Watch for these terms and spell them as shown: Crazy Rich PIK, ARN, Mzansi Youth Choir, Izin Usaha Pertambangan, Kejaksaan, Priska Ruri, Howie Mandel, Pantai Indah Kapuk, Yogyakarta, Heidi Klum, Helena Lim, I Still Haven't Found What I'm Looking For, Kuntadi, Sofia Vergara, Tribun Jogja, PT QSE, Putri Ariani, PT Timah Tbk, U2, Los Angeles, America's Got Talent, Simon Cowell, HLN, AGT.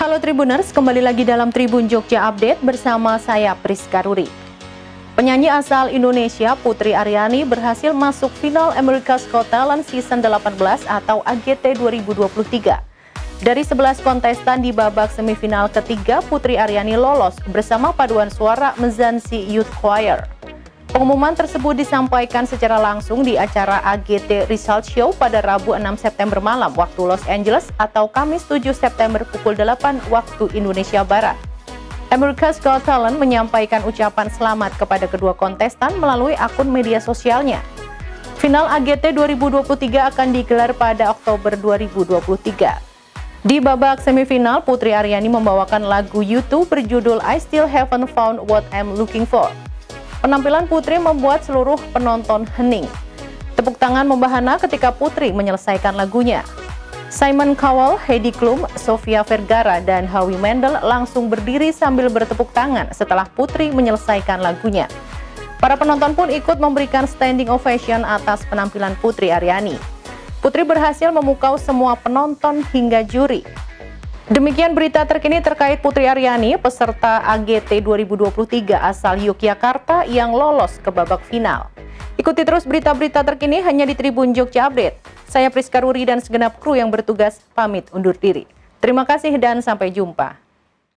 Halo Tribuners, kembali lagi dalam Tribun Jogja Update bersama saya Priska Ruri. Penyanyi asal Indonesia Putri Ariani berhasil masuk final America's Got Talent Season 18 atau AGT 2023. Dari 11 kontestan di babak semifinal ketiga, Putri Ariani lolos bersama paduan suara Mzansi Youth Choir. Pengumuman tersebut disampaikan secara langsung di acara AGT Result Show pada Rabu 6 September malam waktu Los Angeles atau Kamis 7 September pukul 8 waktu Indonesia Barat. America's Got Talent menyampaikan ucapan selamat kepada kedua kontestan melalui akun media sosialnya. Final AGT 2023 akan digelar pada Oktober 2023. Di babak semifinal, Putri Ariani membawakan lagu U2 berjudul I Still Haven't Found What I'm Looking For. Penampilan Putri membuat seluruh penonton hening. Tepuk tangan membahana ketika Putri menyelesaikan lagunya. Simon Cowell, Heidi Klum, Sofia Vergara, dan Howie Mandel langsung berdiri sambil bertepuk tangan setelah Putri menyelesaikan lagunya. Para penonton pun ikut memberikan standing ovation atas penampilan Putri Ariani. Putri berhasil memukau semua penonton hingga juri. Demikian berita terkini terkait Putri Ariani, peserta AGT 2023 asal Yogyakarta yang lolos ke babak final. Ikuti terus berita-berita terkini hanya di Tribun Jogja Update. Saya Priska Ruri dan segenap kru yang bertugas pamit undur diri. Terima kasih dan sampai jumpa.